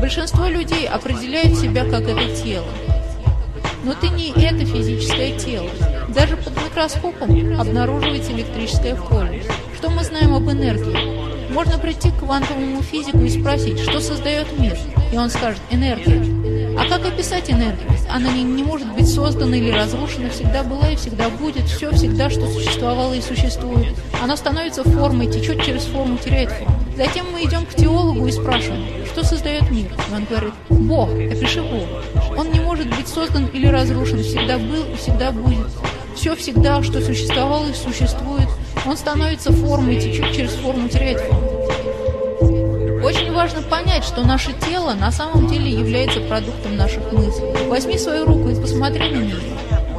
Большинство людей определяют себя как это тело. Но ты не это физическое тело. Даже под микроскопом обнаруживается электрическое поле. Что мы знаем об энергии? Можно прийти к квантовому физику и спросить, что создает мир, и он скажет «энергия». А как описать энергию? Она не может быть создана или разрушена, всегда была и всегда будет, все всегда, что существовало и существует. Она становится формой, течет через форму, теряет форму. Затем мы идем к теологу и спрашиваем, что создает мир? И он говорит, Бог, опиши Бога. Он не может быть создан или разрушен, всегда был и всегда будет. Все всегда, что существовало и существует, он становится формой, течет через форму, теряет форму. Очень важно понять, что наше тело на самом деле является продуктом наших мыслей. Возьми свою руку и посмотри на нее.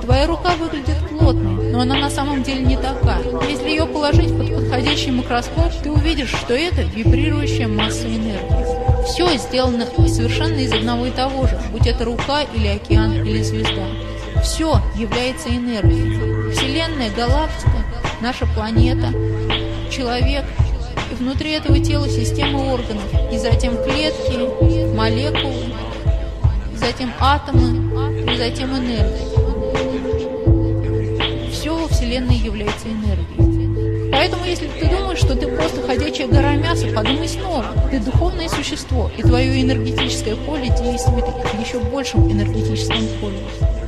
Твоя рука выглядит плотной, но она на самом деле не такая. Если ее положить под подходящий микроскоп, ты увидишь, что это вибрирующая масса энергии. Все сделано совершенно из одного и того же, будь это рука или океан или звезда. Все является энергией. Вселенная, галактика, наша планета, человек. И внутри этого тела системы органов, и затем клетки, молекулы, и затем атомы, и затем энергия. Все во Вселенной является энергией. Поэтому, если ты думаешь, что ты просто ходячая гора мяса, подумай снова. Ты духовное существо, и твое энергетическое поле действует в еще большем энергетическом поле.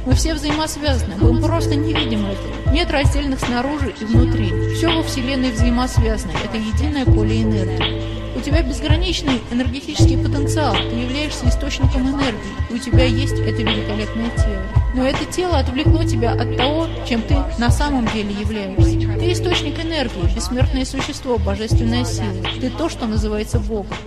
Мы все взаимосвязаны, мы просто не видим этого. Нет раздельных снаружи и внутри. Все во Вселенной взаимосвязано. Это единое поле энергии. У тебя безграничный энергетический потенциал. Ты являешься источником энергии. И у тебя есть это великолепное тело. Но это тело отвлекло тебя от того, чем ты на самом деле являешься. Ты источник энергии, бессмертное существо, божественная сила. Ты то, что называется Богом.